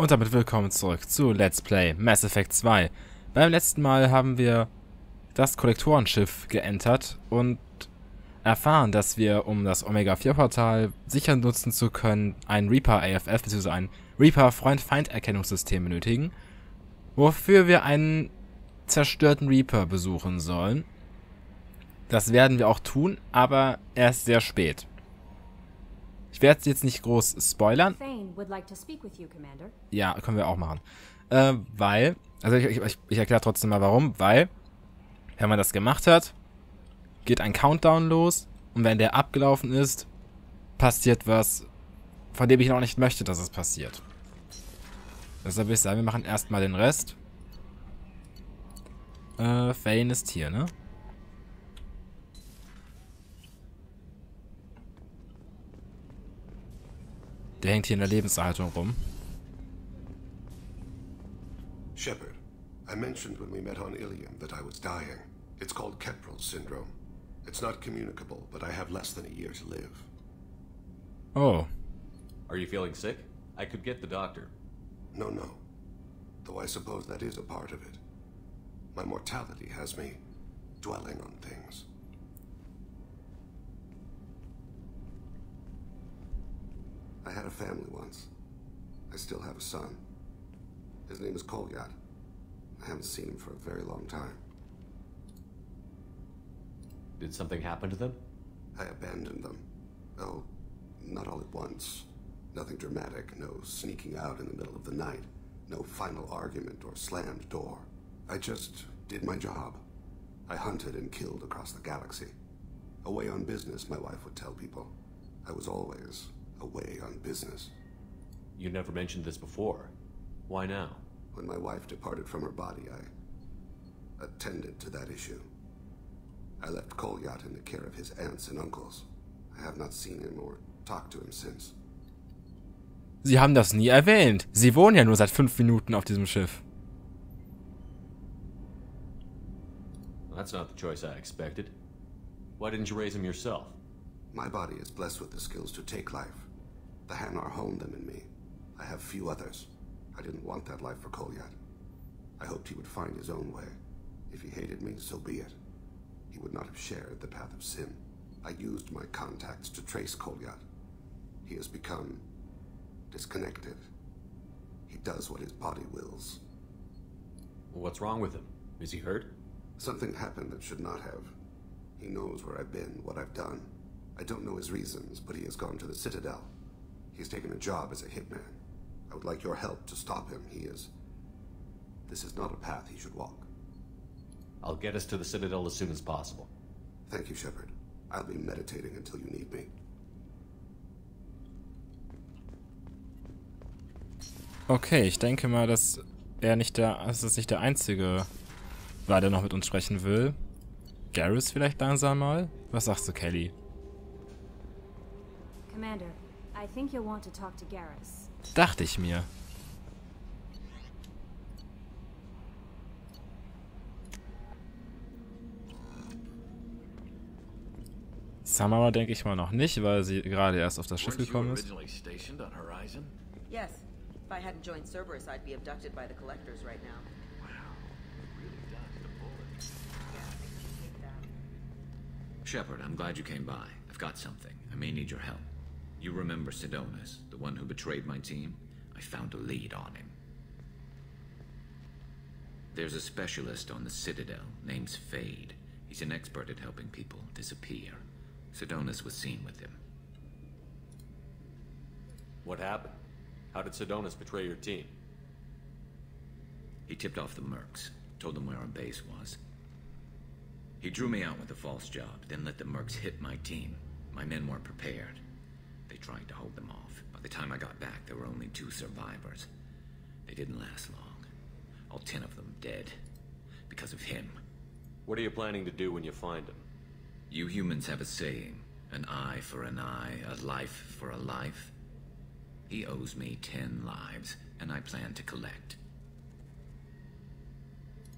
Und damit willkommen zurück zu Let's Play Mass Effect 2. Beim letzten Mal haben wir das Kollektorenschiff geentert und erfahren, dass wir, um das Omega 4 Portal sicher nutzen zu können, ein Reaper AFF bzw. ein Reaper Freund Feind Erkennungssystem benötigen, wofür wir einen zerstörten Reaper besuchen sollen. Das werden wir auch tun, aber erst sehr spät. Ich werde jetzt nicht groß spoilern. Ja, können wir auch machen. Ich erkläre trotzdem mal warum. Weil, wenn man das gemacht hat, geht ein Countdown los. Und wenn der abgelaufen ist, passiert was, von dem ich noch nicht möchte, dass es passiert. Deshalb würde ich sagen, wir machen erstmal den Rest. Fane ist hier, ne? Der hängt hier in der Lebenserhaltung rum. Shepard, I mentioned when we met on Ilium that I was dying. It's called Keprel's syndrome. It's not communicable, but I have less than a year to live. Oh. Are you feeling sick? I could get the doctor. No. Though I suppose that is a part of it. My mortality has me dwelling on things. I had a family once. I still have a son. His name is Kolyat. I haven't seen him for a very long time. Did something happen to them? I abandoned them. Oh, not all at once. Nothing dramatic, no sneaking out in the middle of the night, no final argument or slammed door. I just did my job. I hunted and killed across the galaxy. Away on business, my wife would tell people. I was always away on business. You never mentioned this before. Why now? When my wife departed from her body, I attended to that issue. I left Kolyat in the care of his aunts and uncles. I have not seen him or talked to him since. Sie haben das nie erwähnt. Sie wohnen ja nur seit 5 Minuten auf diesem Schiff. Well, that's not the choice I expected. Why didn't you raise him yourself? My body is blessed with the skills to take life. The Hanar honed them in me. I have few others. I didn't want that life for Kolyat. I hoped he would find his own way. If he hated me, so be it. He would not have shared the path of sin. I used my contacts to trace Kolyat. He has become disconnected. He does what his body wills. What's wrong with him? Is he hurt? Something happened that should not have. He knows where I've been, what I've done. I don't know his reasons, but he has gone to the Citadel. He's taken a job as a hitman. I would like your help to stop him. This is not a path he should walk. I'll get us to the Citadel as soon as possible. Thank you, Shepard. I'll be meditating until you need me. Okay, ich denke mal, dass das nicht der Einzige war, der noch mit uns sprechen will. Garrus vielleicht langsam mal? Was sagst du, Kelly? Commander, I think you'll want to talk to Garrus. Dachte ich mir. Samara denke ich mal noch nicht, weil sie gerade erst auf das Schiff gekommen ist. Yes. If I hadn't joined Cerberus, I'd be abducted by the Collectors right now. Shepard, I'm glad you came by. I've got something. I may need your help. You remember Sidonis, the one who betrayed my team? I found a lead on him. There's a specialist on the Citadel, named Fade. He's an expert at helping people disappear. Sidonis was seen with him. What happened? How did Sidonis betray your team? He tipped off the mercs, told them where our base was. He drew me out with a false job, then let the mercs hit my team. My men weren't prepared. They tried to hold them off. By the time I got back, there were only 2 survivors. They didn't last long. All 10 of them dead. Because of him. What are you planning to do when you find him? You humans have a saying. An eye for an eye, a life for a life. He owes me 10 lives, and I plan to collect.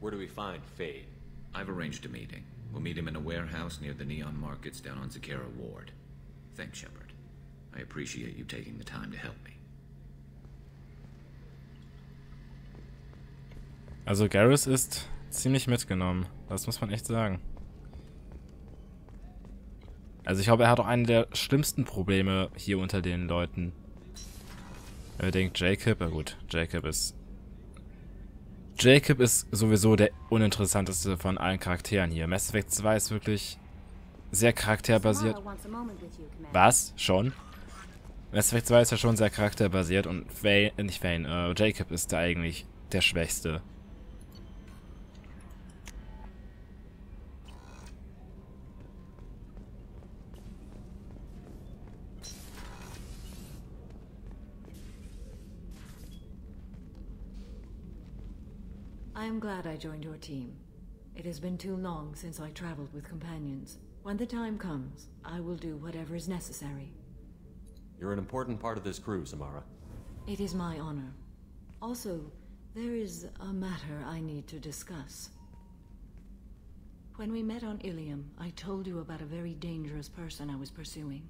Where do we find Fade? I've arranged a meeting. We'll meet him in a warehouse near the Neon Markets down on Zakera Ward. Thanks, Shepard. I appreciate you taking the time to help me. Also Garrus ist ziemlich mitgenommen. Das muss man echt sagen. Also ich glaube, er hat auch einen der schlimmsten Probleme hier unter den Leuten. Wenn man denkt, Jacob, na gut, Jacob ist sowieso der uninteressanteste von allen Charakteren hier. Mass Effect 2 ist wirklich sehr charakterbasiert. Was? Schon? Mass Effect 2 ist ja schon sehr charakterbasiert und Jacob ist da eigentlich der Schwächste. I am glad I joined your team. It has been too long since I traveled with companions. When the time comes, I will do whatever is necessary. You're an important part of this crew, Samara. It is my honor. Also, there is a matter I need to discuss. When we met on Ilium, I told you about a very dangerous person I was pursuing.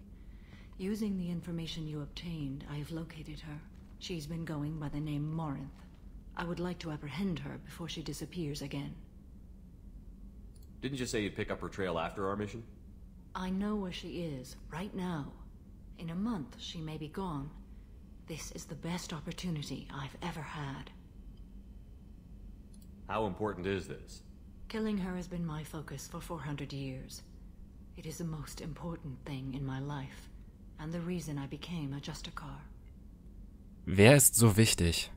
Using the information you obtained, I have located her. She's been going by the name Morinth. I would like to apprehend her before she disappears again. Didn't you say you'd pick up her trail after our mission? I know where she is, right now. In a month, she may be gone. This is the best opportunity I've ever had. How important is this? Killing her has been my focus for 400 years. It is the most important thing in my life, and the reason I became a Justicar. Wer ist so wichtig?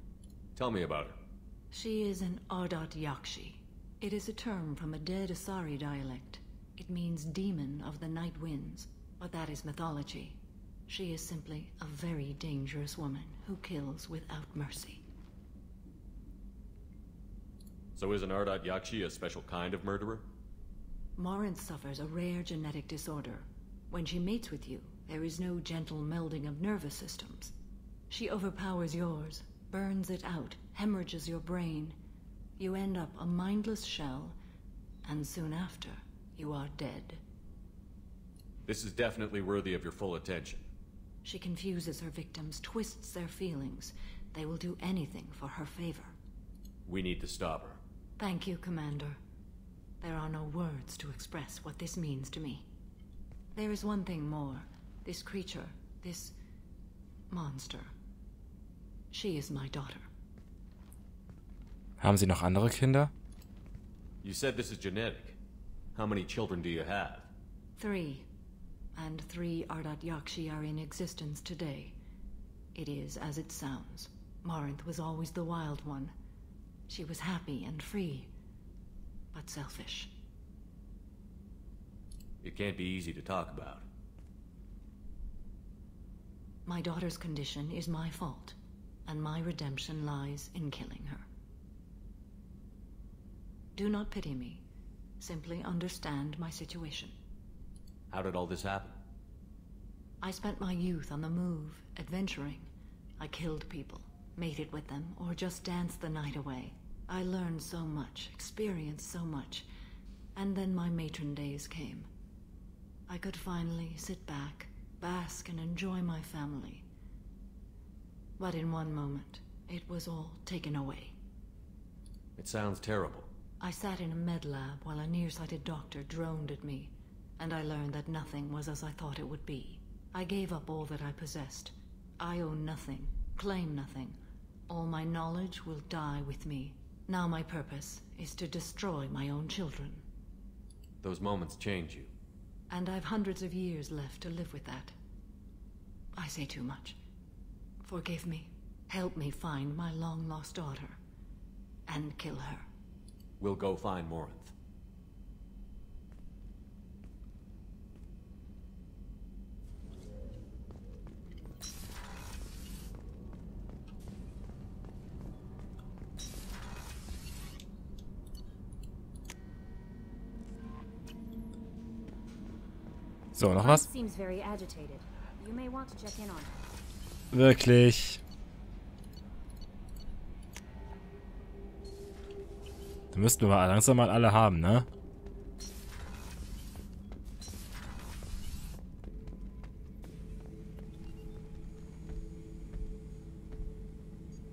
Tell me about her. She is an Ardat-Yakshi. It is a term from a dead Asari dialect. It means demon of the night winds, but that is mythology. She is simply a very dangerous woman who kills without mercy. So is an Ardat-Yakshi a special kind of murderer? Morinth suffers a rare genetic disorder. When she mates with you, there is no gentle melding of nervous systems. She overpowers yours, burns it out, hemorrhages your brain. You end up a mindless shell, and soon after, you are dead. This is definitely worthy of your full attention. She confuses her victims, twists their feelings. They will do anything for her favor. We need to stop her. Thank you, Commander. There are no words to express what this means to me. There is one thing more. This creature, this monster. She is my daughter. Haben Sie noch andere Kinder? You said this is genetic. How many children do you have? 3. And 3 Ardat-Yakshi are in existence today. It is as it sounds. Morinth was always the wild one. She was happy and free, but selfish. It can't be easy to talk about. My daughter's condition is my fault. And my redemption lies in killing her. Do not pity me. Simply understand my situation. How did all this happen? I spent my youth on the move, adventuring. I killed people, mated with them, or just danced the night away. I learned so much, experienced so much, and then my matron days came. I could finally sit back, bask, and enjoy my family. But in one moment, it was all taken away. It sounds terrible. I sat in a med lab while a nearsighted doctor droned at me, and I learned that nothing was as I thought it would be. I gave up all that I possessed. I own nothing, claim nothing. All my knowledge will die with me. Now my purpose is to destroy my own children. Those moments change you. And I've hundreds of years left to live with that. I say too much. Forgive me. Help me find my long-lost daughter. And kill her. We'll go find Morinth. So, noch was? Seems very agitated. You may want to check in on her. Wirklich. Da müssten wir langsam mal alle haben, ne?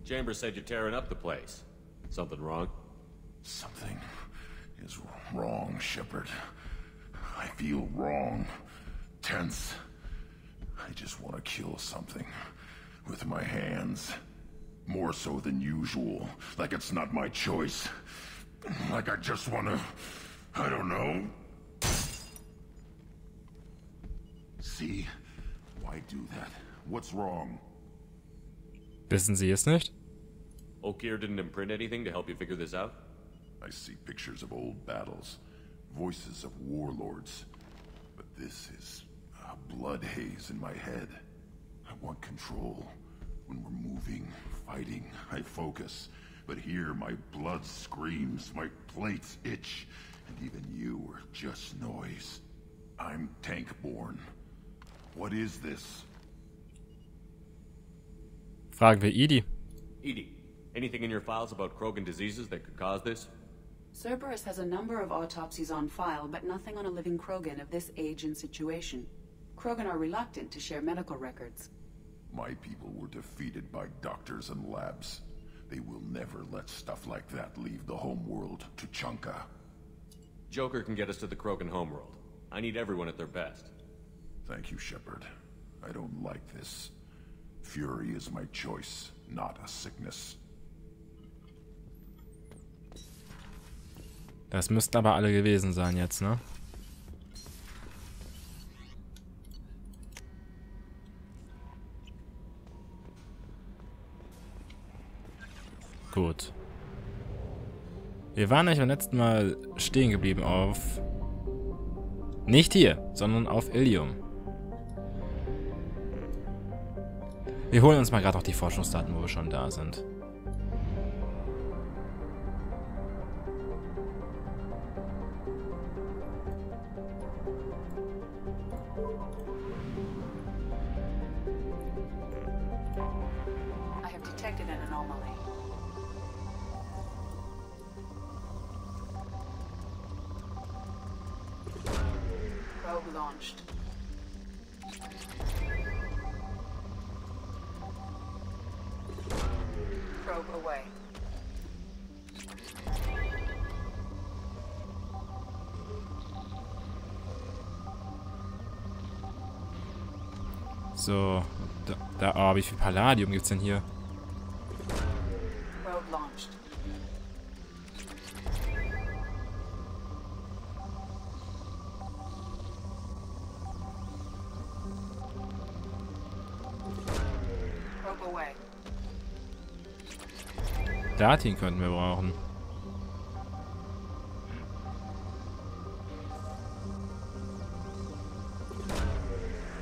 Chambers said you're tearing up the place. Something wrong? Something is wrong, Shepard. I feel wrong. Tense. I just want to kill something. With my hands. More so than usual. Like it's not my choice. Like I just want to... I don't know. See? Why do that? What's wrong? Wissen Sie es nicht? Okir didn't imprint anything to help you figure this out? I see pictures of old battles. Voices of warlords. But this is a blood haze in my head. I want control. When we're moving, fighting, I focus. But here my blood screams, my plates itch. And even you are just noise. I'm tankborn. What is this? Fragen wir Edie. Edie, anything in your files about Krogan diseases that could cause this? Cerberus has a number of autopsies on file, but nothing on a living Krogan of this age and situation. Krogan are reluctant to share medical records. My people were defeated by doctors and labs. They will never let stuff like that leave the homeworld, Tuchanka. Joker can get us to the Krogan homeworld. I need everyone at their best. Thank you, Shepard. I don't like this. Fury is my choice, not a sickness. Das müssten aber alle gewesen sein jetzt, ne? Gut. Wir waren nicht beim letzten Mal stehen geblieben auf... Nicht hier, sondern auf Ilium. Wir holen uns mal gerade auch die Forschungsdaten, wo wir schon da sind. I have detected an anomaly. Probe launched. Away. So, wie viel Palladium gibt's denn hier? Probe launched. Probe away. Datin könnten wir brauchen.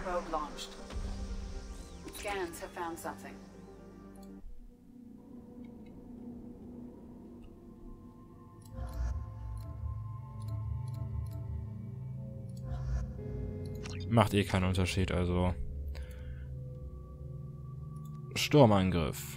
Probe launched. Scans have found something. Macht eh keinen Unterschied, also. Sturmangriff.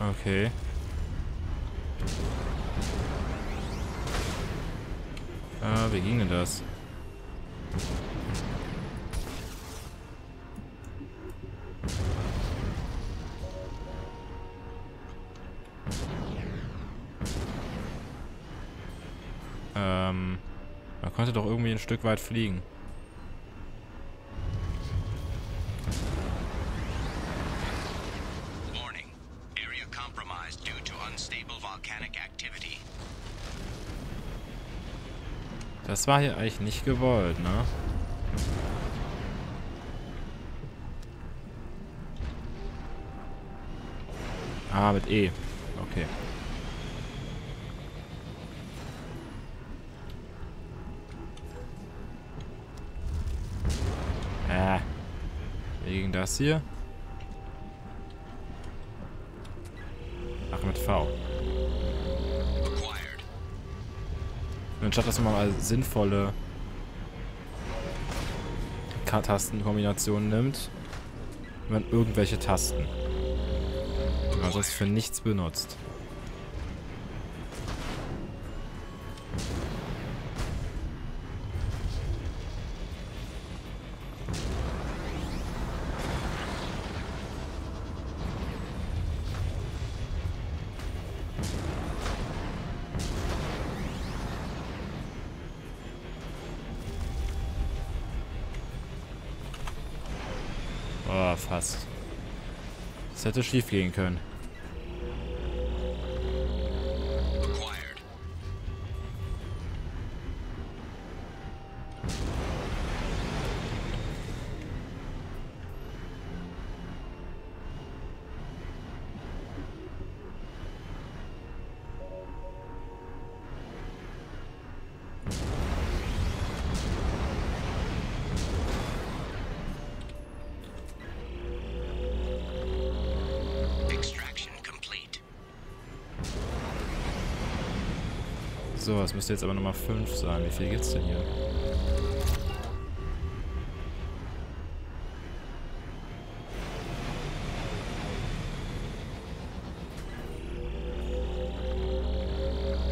Okay. Wie ging denn das? Man konnte doch irgendwie ein Stück weit fliegen. Das war hier eigentlich nicht gewollt, ne? Ah, mit E. Okay. Wegen das hier. Ach, mit V. Und anstatt dass man mal sinnvolle K-Tastenkombinationen nimmt, man irgendwelche Tasten. Man sonst für nichts benutzt. Fast. Das hätte schief gehen können. So, es müsste jetzt aber nochmal 5 sein. Wie viel gibt's denn hier?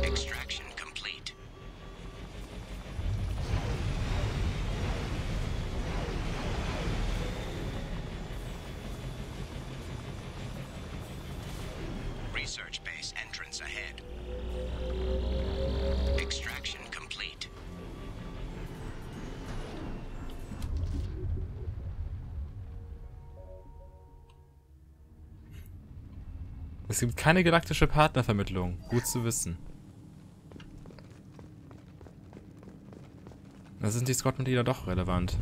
Extraction complete. Research base entrance ahead. Es gibt keine galaktische Partnervermittlung. Gut zu wissen. Da sind die Squad-Mitglieder doch relevant.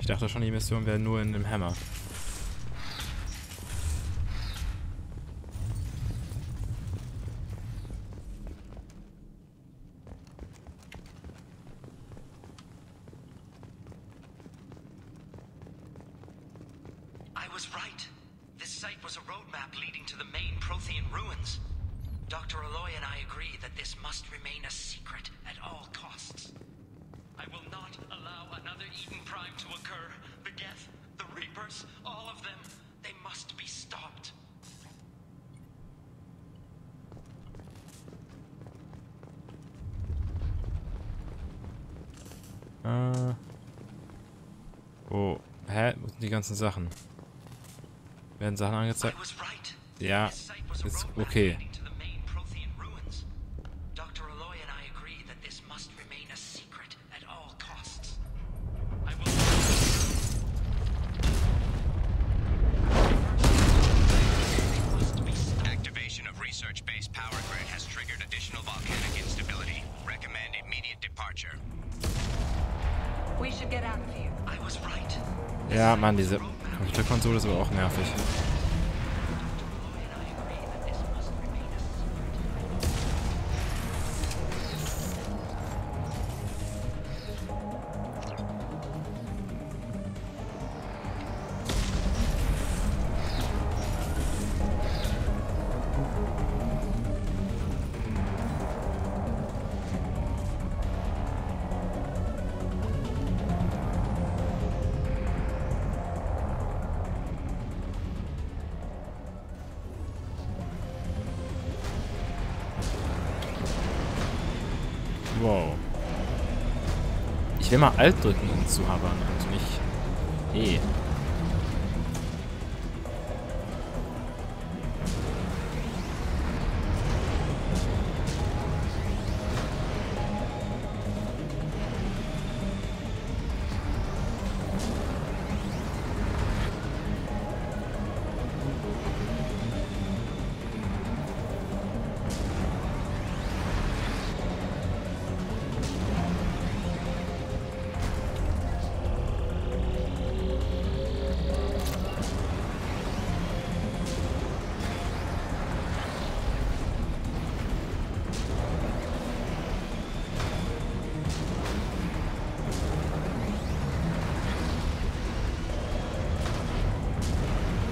Ich dachte schon, die Mission wäre nur in dem Hammer. Oh, hä? Wo sind die ganzen Sachen? Werden Sachen angezeigt? Ja, ist okay. Ja, Mann, diese Computerkonsole ist aber auch nervig. Wow. Ich will mal Alt drücken, um zu habern und nicht E.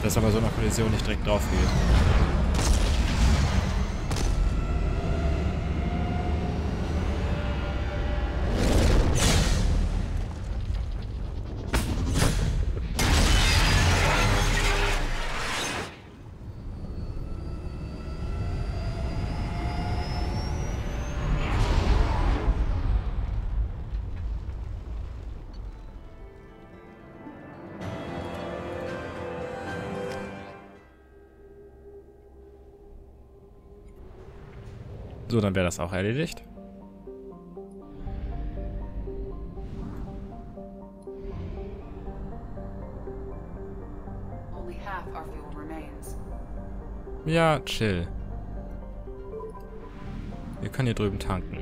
dass er bei so einer Kollision nicht direkt drauf geht. So, dann wäre das auch erledigt. Ja, chill. Wir können hier drüben tanken.